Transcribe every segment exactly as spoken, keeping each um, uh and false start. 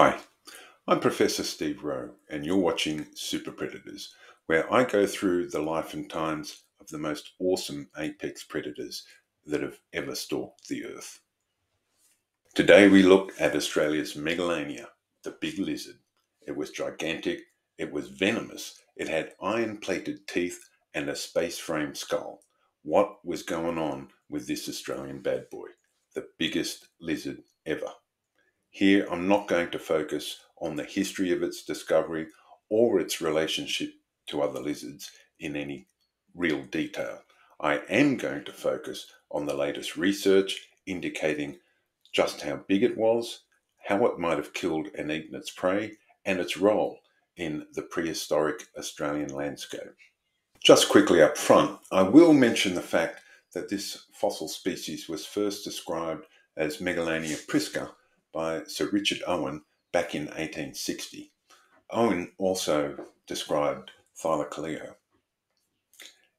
Hi, I'm Professor Steve Wroe, and you're watching Super Predators, where I go through the life and times of the most awesome apex predators that have ever stalked the earth. Today we look at Australia's megalania, the big lizard. It was gigantic, it was venomous, it had iron-plated teeth and a space-frame skull. What was going on with this Australian bad boy, the biggest lizard ever? Here, I'm not going to focus on the history of its discovery or its relationship to other lizards in any real detail. I am going to focus on the latest research indicating just how big it was, how it might have killed and eaten its prey, and its role in the prehistoric Australian landscape. Just quickly up front, I will mention the fact that this fossil species was first described as Megalania prisca by Sir Richard Owen back in eighteen sixty. Owen also described Thylacoleo.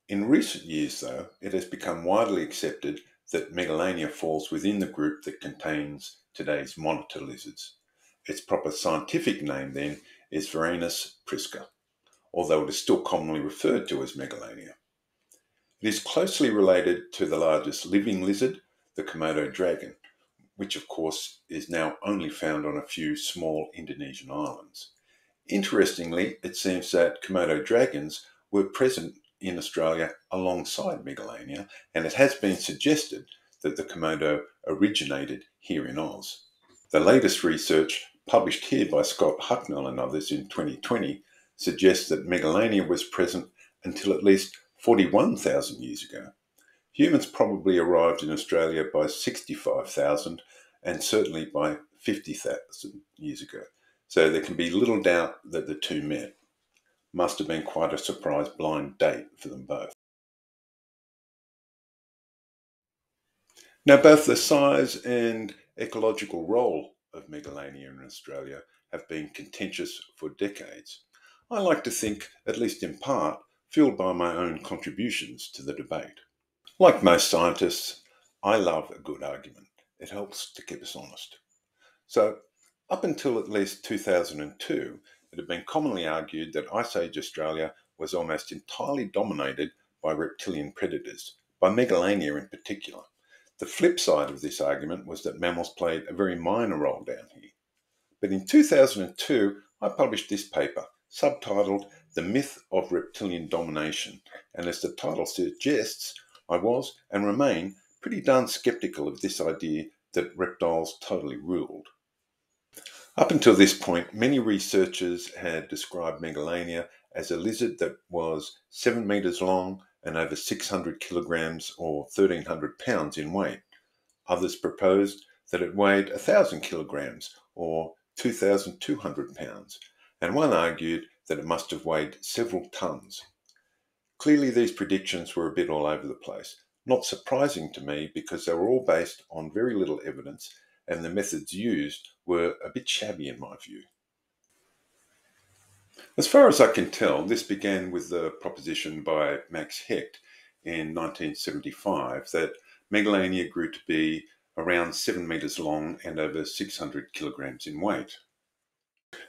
In recent years, though, it has become widely accepted that Megalania falls within the group that contains today's monitor lizards. Its proper scientific name, then, is Varanus prisca, although it is still commonly referred to as Megalania. It is closely related to the largest living lizard, the Komodo dragon, which of course is now only found on a few small Indonesian islands. Interestingly, it seems that Komodo dragons were present in Australia alongside Megalania, and it has been suggested that the Komodo originated here in Oz. The latest research, published here by Scott Hocknull and others in twenty twenty, suggests that Megalania was present until at least forty-one thousand years ago. Humans probably arrived in Australia by sixty-five thousand and certainly by fifty thousand years ago, so there can be little doubt that the two met. Must have been quite a surprise blind date for them both. Now, both the size and ecological role of Megalania in Australia have been contentious for decades. I like to think, at least in part, fueled by my own contributions to the debate. Like most scientists, I love a good argument. It helps to keep us honest. So, up until at least two thousand two, it had been commonly argued that Ice Age Australia was almost entirely dominated by reptilian predators, by Megalania in particular. The flip side of this argument was that mammals played a very minor role down here. But in two thousand two, I published this paper, subtitled The Myth of Reptilian Domination, and as the title suggests, I was, and remain, pretty darn sceptical of this idea that reptiles totally ruled. Up until this point, many researchers had described Megalania as a lizard that was seven metres long and over six hundred kilograms or thirteen hundred pounds in weight. Others proposed that it weighed one thousand kilograms or two thousand two hundred pounds, and one argued that it must have weighed several tons. Clearly, these predictions were a bit all over the place, not surprising to me because they were all based on very little evidence and the methods used were a bit shabby in my view. As far as I can tell, this began with the proposition by Max Hecht in nineteen seventy-five that Megalania grew to be around seven metres long and over six hundred kilograms in weight.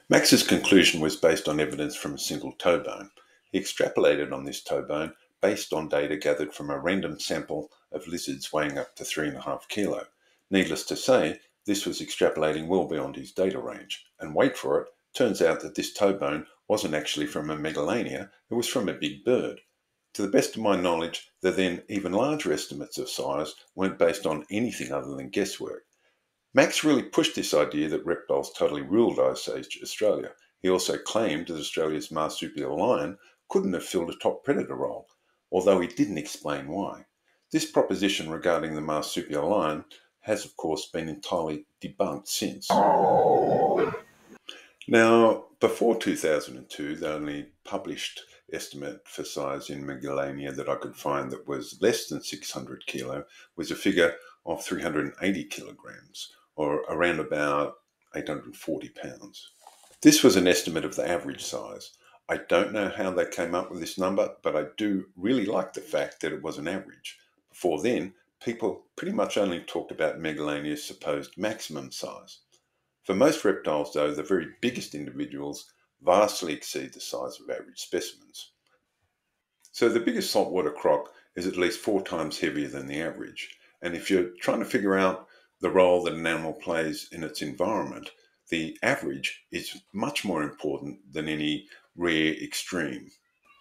Max's conclusion was based on evidence from a single toe bone. He extrapolated on this toe bone based on data gathered from a random sample of lizards weighing up to three and a half kilo. Needless to say, this was extrapolating well beyond his data range. And wait for it, turns out that this toe bone wasn't actually from a Megalania, it was from a big bird. To the best of my knowledge, the then even larger estimates of size weren't based on anything other than guesswork. Max really pushed this idea that reptiles totally ruled Ice Age Australia. He also claimed that Australia's marsupial lion couldn't have filled a top predator role, although he didn't explain why. This proposition regarding the marsupial lion has, of course, been entirely debunked since. Oh. Now, before two thousand two, the only published estimate for size in Megalania that I could find that was less than six hundred kilo was a figure of three hundred eighty kilograms, or around about eight hundred forty pounds. This was an estimate of the average size. I don't know how they came up with this number, but I do really like the fact that it was an average. Before then, people pretty much only talked about Megalania's supposed maximum size. For most reptiles, though, the very biggest individuals vastly exceed the size of average specimens. So the biggest saltwater croc is at least four times heavier than the average. And if you're trying to figure out the role that an animal plays in its environment, the average is much more important than any rare extreme.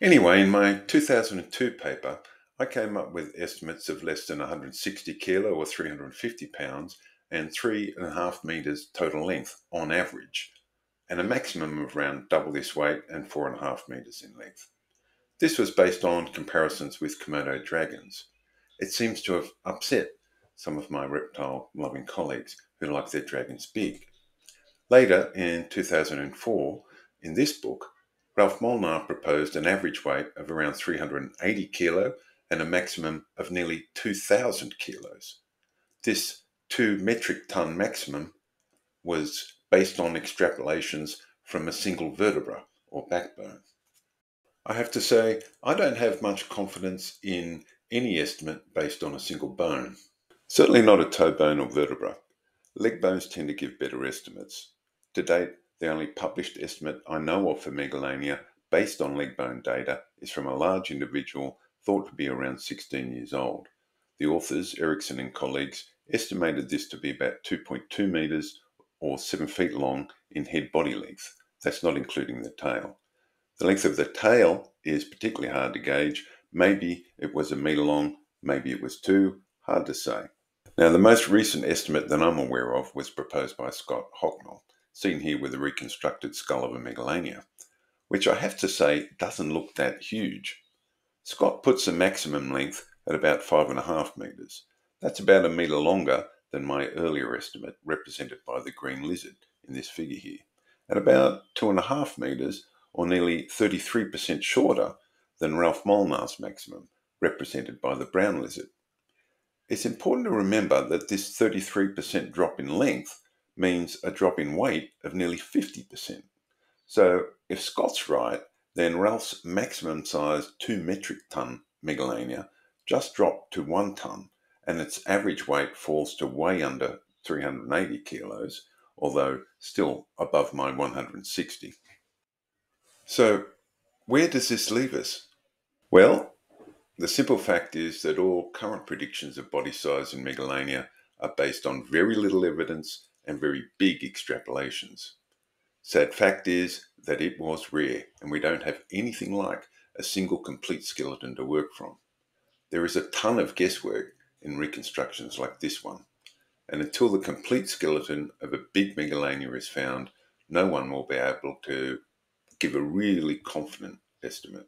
Anyway, in my two thousand two paper, I came up with estimates of less than one hundred sixty kilo or three hundred fifty pounds and three and a half meters total length on average, and a maximum of around double this weight and four and a half meters in length. This was based on comparisons with Komodo dragons. It seems to have upset some of my reptile-loving colleagues who like their dragons big. Later, in two thousand four, in this book, Ralph Molnar proposed an average weight of around three hundred eighty kilo and a maximum of nearly two thousand kilos. This two metric ton maximum was based on extrapolations from a single vertebra or backbone. I have to say, I don't have much confidence in any estimate based on a single bone. Certainly not a toe bone or vertebra. Leg bones tend to give better estimates. To date, the only published estimate I know of for Megalania based on leg bone data is from a large individual thought to be around sixteen years old. The authors, Erickson and colleagues, estimated this to be about two point two meters or seven feet long in head-body length. That's not including the tail. The length of the tail is particularly hard to gauge. Maybe it was a meter long, maybe it was two, hard to say. Now, the most recent estimate that I'm aware of was proposed by Scott Hocknull, seen here with a reconstructed skull of a Megalania, which I have to say doesn't look that huge. Scott puts the maximum length at about five and a half meters. That's about a meter longer than my earlier estimate represented by the green lizard in this figure here, at about two and a half meters or nearly thirty-three percent shorter than Ralph Molnar's maximum, represented by the brown lizard. It's important to remember that this thirty-three percent drop in length means a drop in weight of nearly fifty percent. So if Scott's right, then Ralph's maximum size two metric ton Megalania just dropped to one ton, and its average weight falls to way under three hundred eighty kilos, although still above my one hundred sixty. So where does this leave us? Well, the simple fact is that all current predictions of body size in Megalania are based on very little evidence and very big extrapolations. Sad fact is that it was rare, and we don't have anything like a single complete skeleton to work from. There is a ton of guesswork in reconstructions like this one, and until the complete skeleton of a big Megalania is found, no one will be able to give a really confident estimate.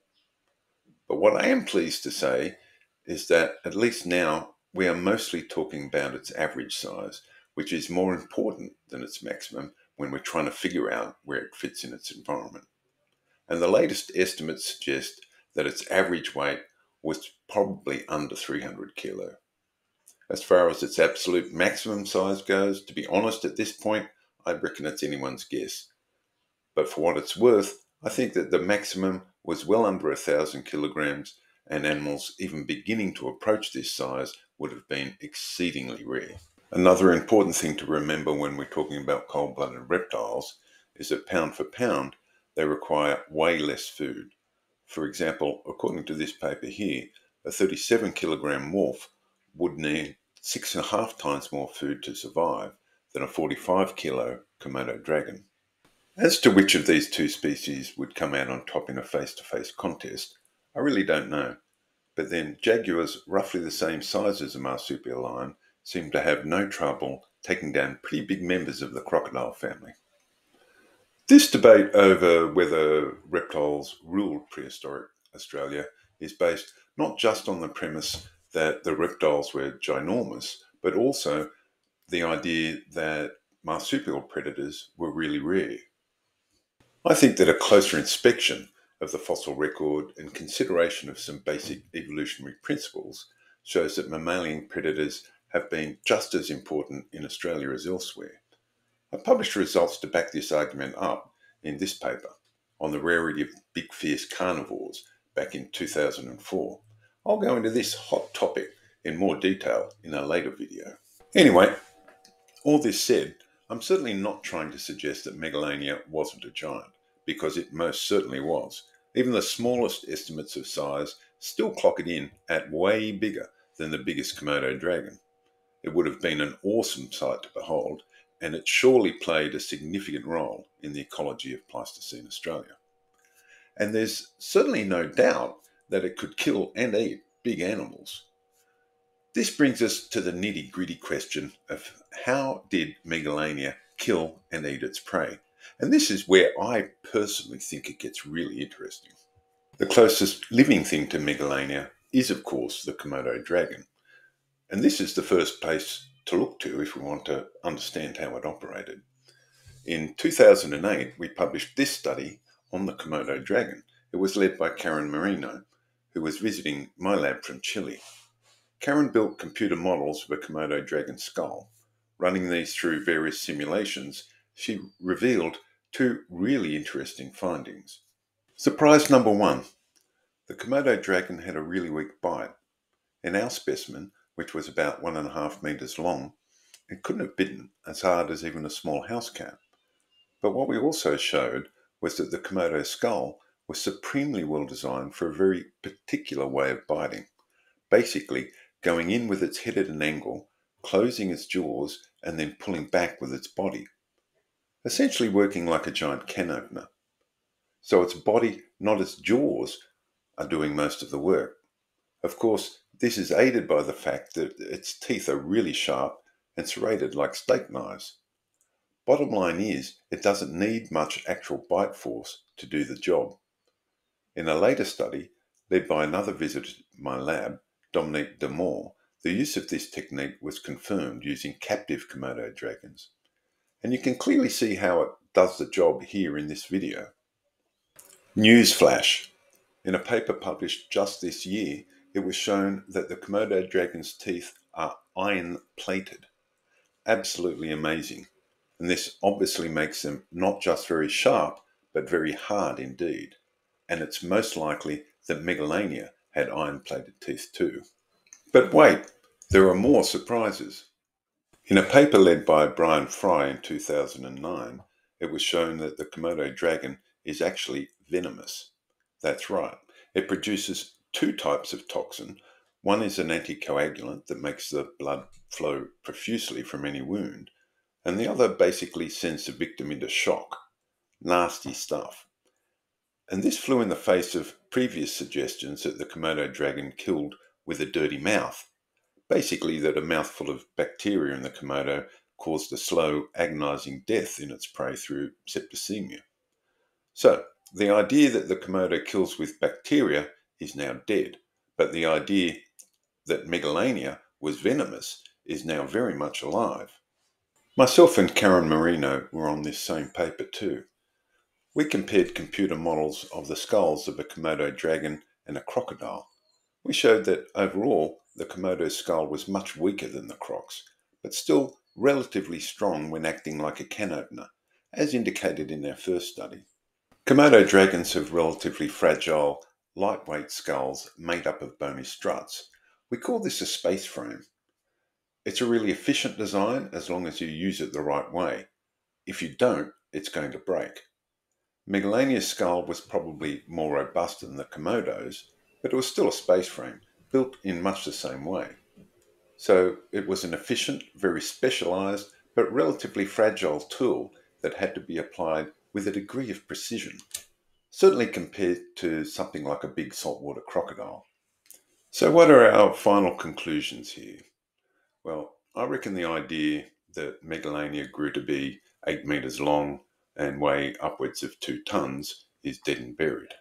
But what I am pleased to say is that at least now we are mostly talking about its average size, which is more important than its maximum when we're trying to figure out where it fits in its environment. And the latest estimates suggest that its average weight was probably under three hundred kilo. As far as its absolute maximum size goes, to be honest at this point, I reckon it's anyone's guess. But for what it's worth, I think that the maximum was well under a thousand kilograms, and animals even beginning to approach this size would have been exceedingly rare. Another important thing to remember when we're talking about cold-blooded reptiles is that pound for pound, they require way less food. For example, according to this paper here, a thirty-seven kilogram morph would need six and a half times more food to survive than a forty-five kilo Komodo dragon. As to which of these two species would come out on top in a face-to-face contest, I really don't know. But then jaguars roughly the same size as a marsupial lion seem to have no trouble taking down pretty big members of the crocodile family. This debate over whether reptiles ruled prehistoric Australia is based not just on the premise that the reptiles were ginormous, but also the idea that marsupial predators were really rare. I think that a closer inspection of the fossil record and consideration of some basic evolutionary principles shows that mammalian predators have been just as important in Australia as elsewhere. I published results to back this argument up in this paper on the rarity of big fierce carnivores back in two thousand four. I'll go into this hot topic in more detail in a later video. Anyway, all this said, I'm certainly not trying to suggest that Megalania wasn't a giant, because it most certainly was. Even the smallest estimates of size still clock it in at way bigger than the biggest Komodo dragon. It would have been an awesome sight to behold, and it surely played a significant role in the ecology of Pleistocene Australia. And there's certainly no doubt that it could kill and eat big animals. This brings us to the nitty-gritty question of how did Megalania kill and eat its prey? And this is where I personally think it gets really interesting. The closest living thing to Megalania is, of course, the Komodo dragon. And this is the first place to look to if we want to understand how it operated. In two thousand eight, we published this study on the Komodo dragon. It was led by Karen Marino, who was visiting my lab from Chile. Karen built computer models of a Komodo dragon skull. Running these through various simulations, she revealed two really interesting findings. Surprise number one, the Komodo dragon had a really weak bite. In our specimen, which was about one and a half metres long, it couldn't have bitten as hard as even a small house cat. But what we also showed was that the Komodo skull was supremely well designed for a very particular way of biting, basically going in with its head at an angle, closing its jaws, and then pulling back with its body, essentially working like a giant can opener. So its body, not its jaws, are doing most of the work. Of course, this is aided by the fact that its teeth are really sharp and serrated like steak knives. Bottom line is, it doesn't need much actual bite force to do the job. In a later study, led by another visitor to my lab, Dominique Damore, the use of this technique was confirmed using captive Komodo dragons. And you can clearly see how it does the job here in this video. Newsflash! In a paper published just this year, it was shown that the Komodo dragon's teeth are iron-plated. Absolutely amazing. And this obviously makes them not just very sharp, but very hard indeed. And it's most likely that Megalania had iron-plated teeth too. But wait, there are more surprises. In a paper led by Brian Fry in two thousand nine, it was shown that the Komodo dragon is actually venomous. That's right. It produces two types of toxin. One is an anticoagulant that makes the blood flow profusely from any wound, and the other basically sends the victim into shock. Nasty stuff. And this flew in the face of previous suggestions that the Komodo dragon killed with a dirty mouth. Basically, that a mouthful of bacteria in the Komodo caused a slow, agonizing death in its prey through septicemia. So, the idea that the Komodo kills with bacteria is now dead, but the idea that Megalania was venomous is now very much alive. Myself and Karen Marino were on this same paper too. We compared computer models of the skulls of a Komodo dragon and a crocodile. We showed that overall, the Komodo skull was much weaker than the croc's, but still relatively strong when acting like a can opener, as indicated in our first study. Komodo dragons have relatively fragile, lightweight skulls made up of bony struts. We call this a space frame. It's a really efficient design as long as you use it the right way. If you don't, it's going to break. Megalania's skull was probably more robust than the Komodo's, but it was still a space frame, built in much the same way. So it was an efficient, very specialised, but relatively fragile tool that had to be applied with a degree of precision, certainly compared to something like a big saltwater crocodile. So what are our final conclusions here? Well, I reckon the idea that Megalania grew to be eight metres long and weigh upwards of two tonnes is dead and buried.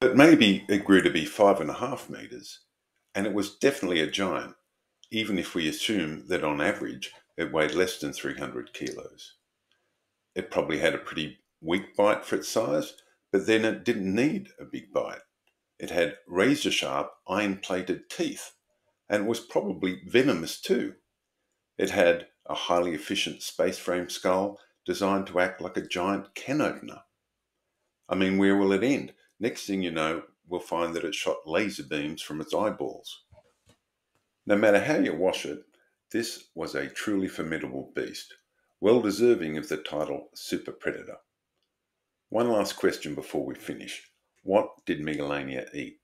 But maybe it grew to be five and a half metres, and it was definitely a giant, even if we assume that on average it weighed less than three hundred kilos. It probably had a pretty weak bite for its size, but then it didn't need a big bite. It had razor-sharp, iron-plated teeth, and was probably venomous too. It had a highly efficient space frame skull designed to act like a giant can opener. I mean, where will it end? Next thing you know, we'll find that it shot laser beams from its eyeballs. No matter how you wash it, this was a truly formidable beast, well deserving of the title Super Predator. One last question before we finish. What did Megalania eat?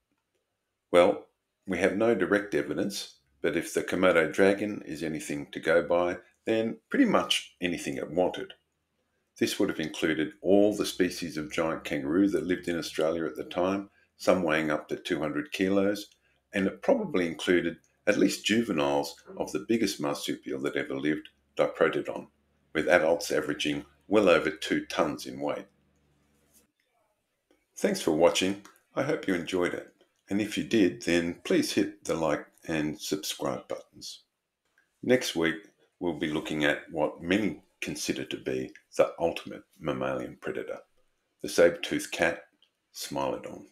Well, we have no direct evidence, but if the Komodo dragon is anything to go by, then pretty much anything it wanted. This would have included all the species of giant kangaroo that lived in Australia at the time, some weighing up to two hundred kilos, and it probably included at least juveniles of the biggest marsupial that ever lived, Diprotodon, with adults averaging well over two tonnes in weight. Thanks for watching. I hope you enjoyed it, and if you did, then please hit the like and subscribe buttons. Next week, we'll be looking at what many consider to be the ultimate mammalian predator, the saber-toothed cat, Smilodon.